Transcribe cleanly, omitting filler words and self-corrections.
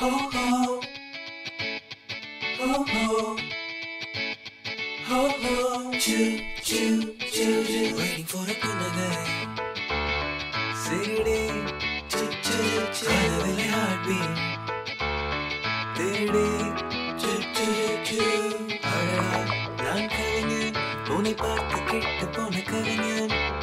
ho ho ho ho ho ho choo choo choo choo, waiting for a good day CD choo choo choo, I feel a heartbeat day choo choo choo ara nan kavinyan unai paarthu kettu pona kavinyan.